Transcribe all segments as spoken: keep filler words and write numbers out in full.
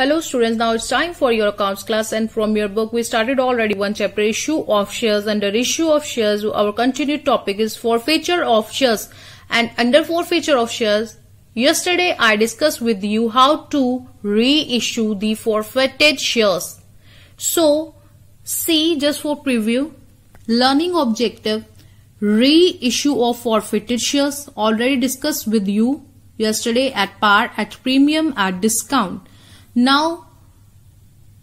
Hello students, now it's time for your accounts class, and from your book we started already one chapter, issue of shares. Under issue of shares our continued topic is forfeiture of shares, and under forfeiture of shares yesterday I discussed with you how to reissue the forfeited shares. So see, just for preview, learning objective reissue of forfeited shares already discussed with you yesterday at par, at premium, at discount. Now,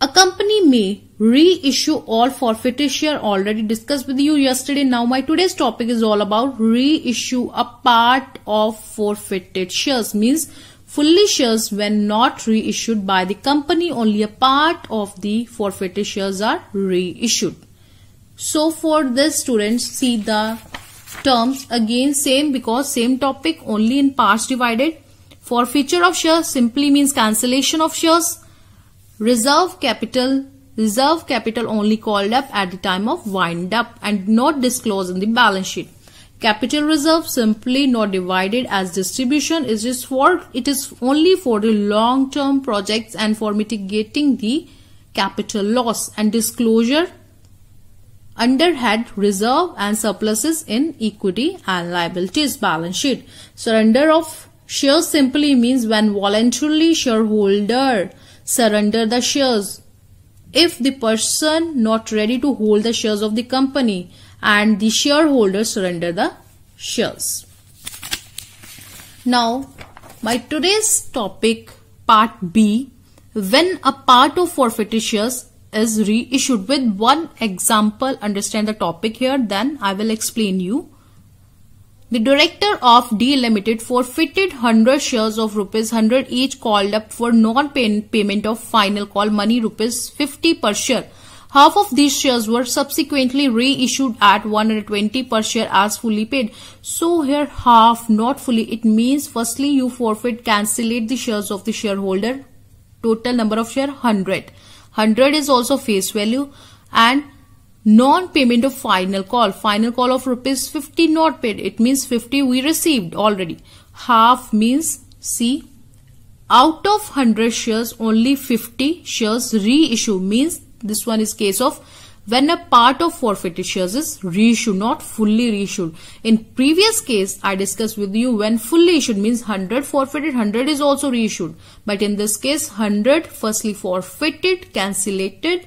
a company may reissue all forfeited share already discussed with you yesterday. Now, my today's topic is all about reissue a part of forfeited shares, means fully shares when not reissued by the company, only a part of the forfeited shares are reissued. So, for this students, see the terms again same, because same topic, only in parts divided. Forfeiture of shares simply means cancellation of shares. Reserve capital, reserve capital only called up at the time of wind up and not disclosed in the balance sheet. Capital reserve simply not divided as distribution. It is for, it is only for the long term projects and for mitigating the capital loss. And disclosure underhead, reserve and surpluses in equity and liabilities balance sheet. Surrender of shares simply means when voluntarily shareholder surrender the shares if the person not ready to hold the shares of the company and the shareholder surrender the shares. Now, my today's topic, part B, when a part of forfeited shares is reissued. With one example, understand the topic here, then I will explain you. The director of D Limited forfeited one hundred shares of rupees one hundred each called up for non-payment of final call money rupees fifty per share. Half of these shares were subsequently reissued at one hundred twenty per share as fully paid. So here half, not fully. It means firstly you forfeit, cancellate the shares of the shareholder. Total number of share one hundred. one hundred is also face value, and non-payment of final call. Final call of rupees fifty not paid. It means fifty we received already. Half means, see, out of one hundred shares only fifty shares reissue. Means this one is case of when a part of forfeited shares is reissued, not fully reissued. In previous case I discussed with you when fully issued means one hundred forfeited, one hundred is also reissued. But in this case one hundred firstly forfeited, cancellated,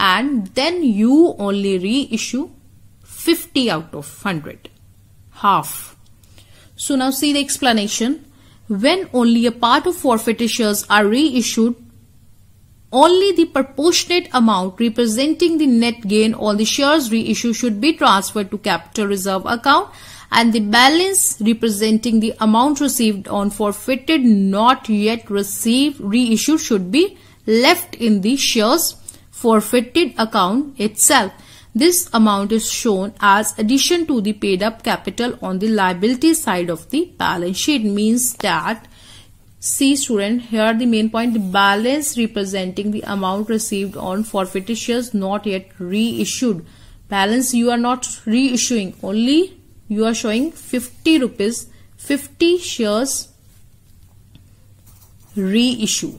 and then you only reissue fifty out of one hundred, half. So now see the explanation. When only a part of forfeited shares are reissued, only the proportionate amount representing the net gain on the shares reissue should be transferred to capital reserve account, and the balance representing the amount received on forfeited not yet received reissue should be left in the shares forfeited account itself. This amount is shown as addition to the paid up capital on the liability side of the balance sheet. Means that, see student, here the main point, the balance representing the amount received on forfeited shares not yet reissued. Balance you are not reissuing, only you are showing fifty rupees, fifty shares reissue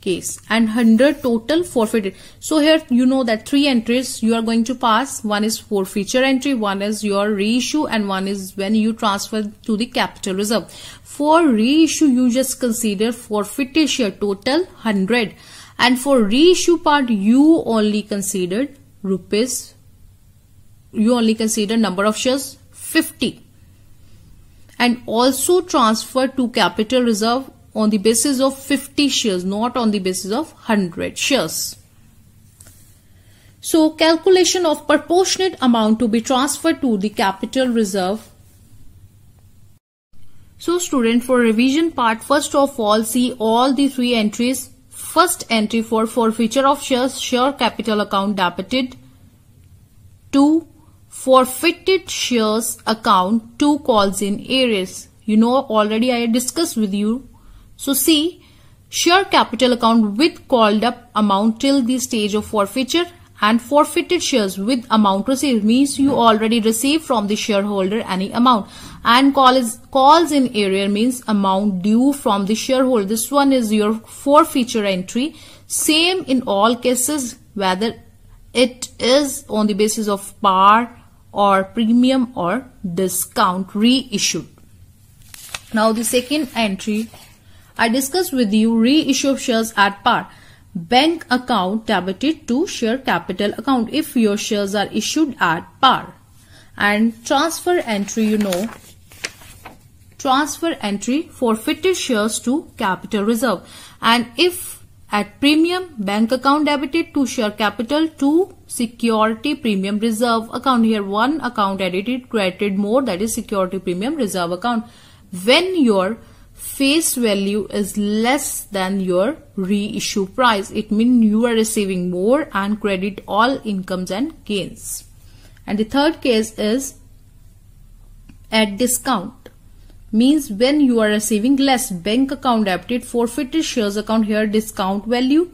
case, and one hundred total forfeited. So here you know that three entries you are going to pass. One is forfeiture entry, one is your reissue, and one is when you transfer to the capital reserve. For reissue you just consider forfeited share total one hundred, and for reissue part you only considered rupees, you only consider number of shares fifty, and also transfer to capital reserve on the basis of fifty shares, not on the basis of one hundred shares. So calculation of proportionate amount to be transferred to the capital reserve. So student, for revision part, first of all see all the three entries. First entry for forfeiture of shares, share capital account debited to forfeited shares account, two calls in arrears. You know already I discussed with you. So see, share capital account with called up amount till the stage of forfeiture, and forfeited shares with amount received, means you already received from the shareholder any amount, and call is, calls in arrear means amount due from the shareholder. This one is your forfeiture entry, same in all cases whether it is on the basis of par or premium or discount reissued. Now the second entry I discussed with you, reissue of shares at par. Bank account debited to share capital account if your shares are issued at par. And transfer entry, you know, transfer entry, forfeited shares to capital reserve. And if at premium, bank account debited to share capital to security premium reserve account. Here one account edited, credited more, that is security premium reserve account. When your face value is less than your reissue price, it means you are receiving more and credit all incomes and gains. And the third case is at discount, means when you are receiving less. Bank account debited, forfeited shares account, here discount value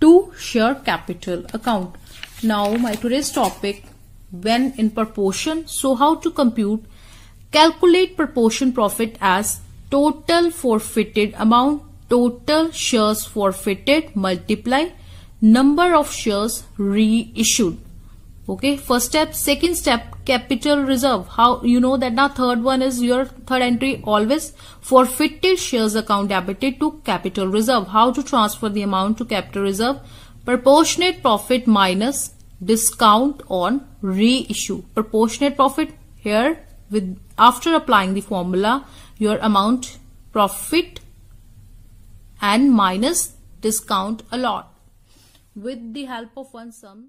to share capital account. Now my today's topic, when in proportion. So how to compute, calculate proportion profit as total forfeited amount, total shares forfeited, multiply number of shares reissued. Okay, first step. Second step, capital reserve. How you know that? Now third one is your third entry, always forfeited shares account debited to capital reserve. How to transfer the amount to capital reserve? Proportionate profit minus discount on reissue. Proportionate profit here, with after applying the formula, your amount profit and minus discount allowed. With the help of one sum,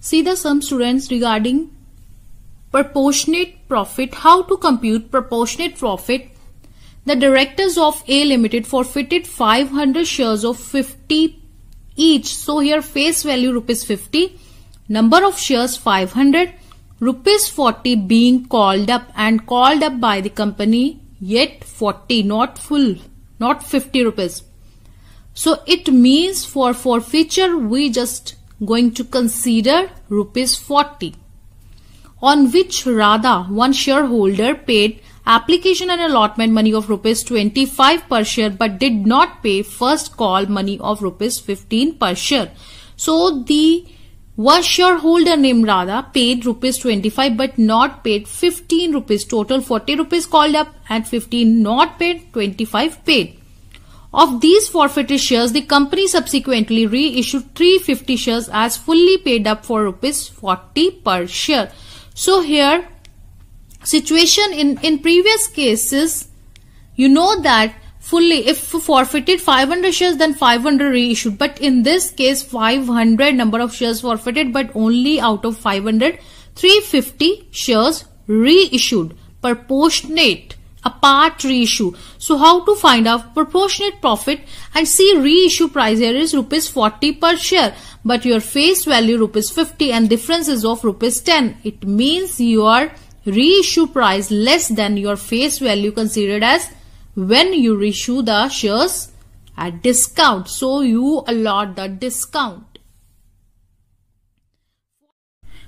see the sum, students, regarding proportionate profit. How to compute proportionate profit? The directors of A Limited forfeited five hundred shares of fifty each. So here face value rupees fifty, number of shares five hundred, rupees forty being called up and called up by the company, yet forty, not full, not fifty rupees. So it means for forfeiture we just going to consider rupees forty, on which Radha, one shareholder, paid application and allotment money of rupees twenty-five per share but did not pay first call money of rupees fifteen per share. So the one shareholder named Radha paid rupees twenty-five but not paid fifteen rupees. Total forty rupees called up and fifteen not paid, twenty-five paid. Of these forfeited shares, the company subsequently reissued three hundred fifty shares as fully paid up for rupees forty per share. So here situation in, in previous cases, you know that fully, if forfeited five hundred shares, then five hundred reissued. But in this case, five hundred number of shares forfeited, but only out of five hundred, three hundred fifty shares reissued. Proportionate, a part reissue. So how to find out proportionate profit? And see, reissue price here is rupees forty per share, but your face value rupees fifty and difference is of rupees ten. It means your reissue price less than your face value, considered as when you reissue the shares at discount. So you allot the discount.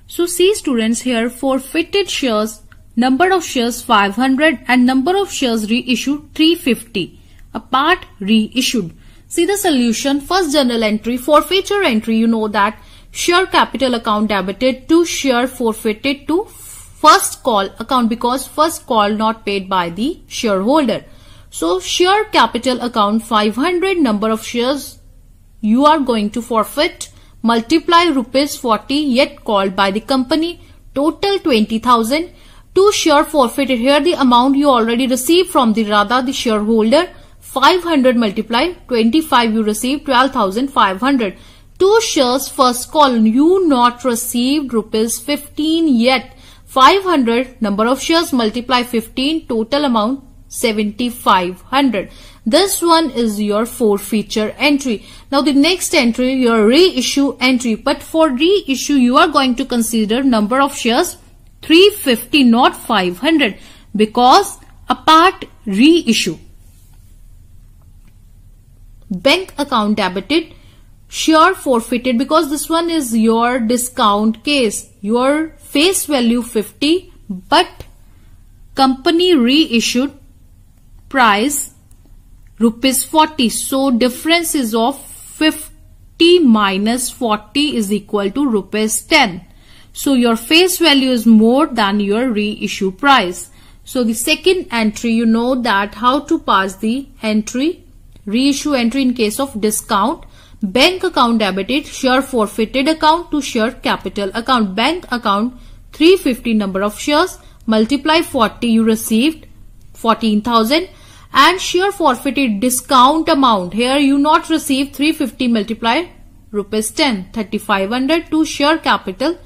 So see, students, here forfeited shares, number of shares five hundred and number of shares reissued three hundred fifty, a part reissued. See the solution. First general entry, forfeiture entry, you know that share capital account debited to share forfeited to first call account, because first call not paid by the shareholder. So share capital account five hundred, number of shares you are going to forfeit, multiply rupees forty yet called by the company, total twenty thousand. Two share forfeited, here the amount you already received from the Radha, the shareholder, five hundred multiply twenty-five, you received twelve thousand five hundred. Two shares first call, you not received rupees fifteen yet, five hundred number of shares multiply fifteen, total amount seventy-five hundred. This one is your forfeiture entry. Now the next entry, your reissue entry, but for reissue you are going to consider number of shares three hundred fifty, not five hundred, because a part reissue. Bank account debited Sure forfeited because this one is your discount case. Your face value fifty, but company reissued price rupees forty. So difference is of fifty minus forty is equal to rupees ten. So your face value is more than your reissue price. So the second entry, you know that how to pass the entry, reissue entry in case of discount. Bank account debited, share forfeited account to share capital account. Bank account three hundred fifty number of shares, multiply forty, you received fourteen thousand, and share forfeited discount amount. Here you not receive three hundred fifty multiply rupees ten, thirty-five hundred to share capital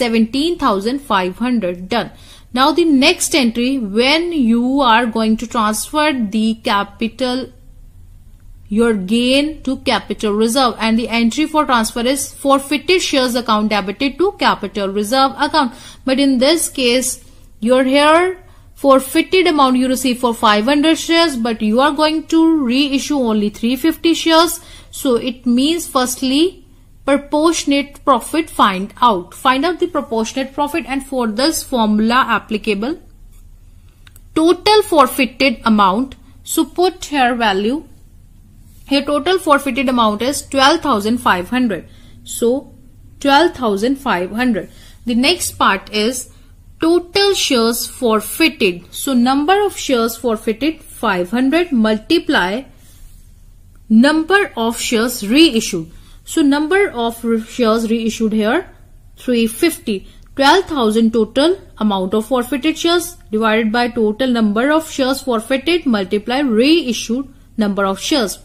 seventeen thousand five hundred. Done. Now the next entry, when you are going to transfer the capital, your gain to capital reserve, and the entry for transfer is forfeited shares account debited to capital reserve account. But in this case, your here forfeited amount you receive for five hundred shares, but you are going to reissue only three hundred fifty shares. So it means firstly proportionate profit find out. Find out the proportionate profit, and for this formula applicable total forfeited amount. So put here value. Here total forfeited amount is twelve thousand five hundred. So twelve thousand five hundred. The next part is total shares forfeited. So number of shares forfeited five hundred multiply number of shares reissued. So number of shares reissued here three hundred fifty. twelve thousand total amount of forfeited shares divided by total number of shares forfeited multiply reissued number of shares.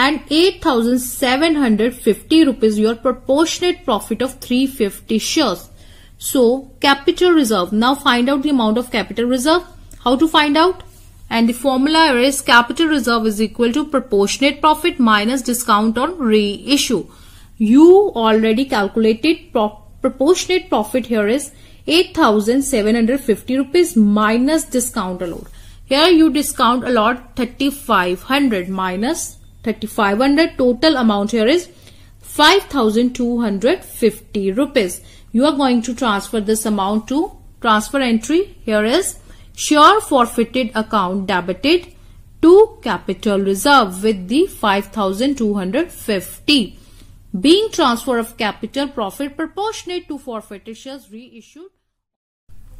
And eight thousand seven hundred fifty rupees your proportionate profit of three hundred fifty shares. So capital reserve, now find out the amount of capital reserve. How to find out? And the formula is capital reserve is equal to proportionate profit minus discount on reissue. You already calculated pro proportionate profit here is eight thousand seven hundred fifty rupees minus discount allowed. Here you discount allowed thirty-five hundred minus thirty-five hundred, total amount here is five thousand two hundred fifty rupees. You are going to transfer this amount to transfer entry. Here is sure forfeited account debited to capital reserve with the five thousand two hundred fifty. Being transfer of capital profit proportionate to forfeited shares reissued.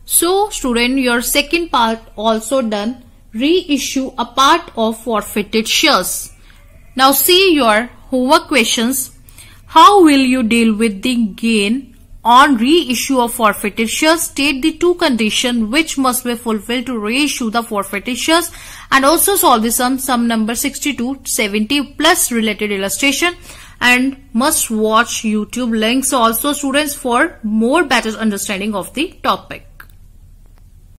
So student, your second part also done, reissue a part of forfeited shares. Now see your homework questions. How will you deal with the gain on reissue of forfeited shares? State the two conditions which must be fulfilled to reissue the forfeited shares, and also solve the sum, sum number sixty-two, seventy plus related illustration, and must watch YouTube links also, students, for more better understanding of the topic.